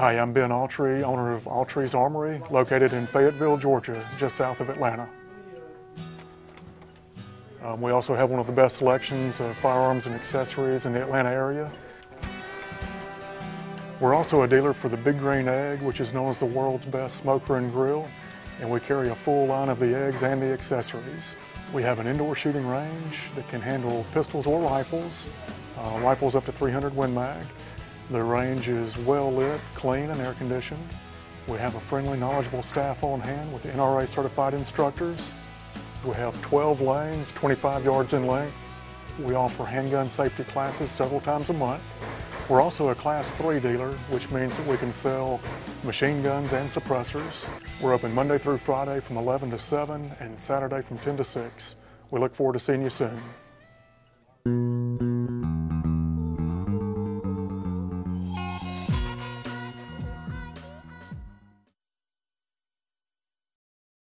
Hi, I'm Ben Autrey, owner of Autrey's Armory, located in Fayetteville, Georgia, just south of Atlanta. We also have one of the best selections of firearms and accessories in the Atlanta area. We're also a dealer for the Big Green Egg, which is known as the world's best smoker and grill, and we carry a full line of the eggs and the accessories. We have an indoor shooting range that can handle pistols or rifles, rifles up to 300 Win Mag. The range is well lit, clean, and air conditioned. We have a friendly, knowledgeable staff on hand with NRA certified instructors. We have 12 lanes, 25 yards in length. We offer handgun safety classes several times a month. We're also a Class 3 dealer, which means that we can sell machine guns and suppressors. We're open Monday through Friday from 11 to 7 and Saturday from 10 to 6. We look forward to seeing you soon.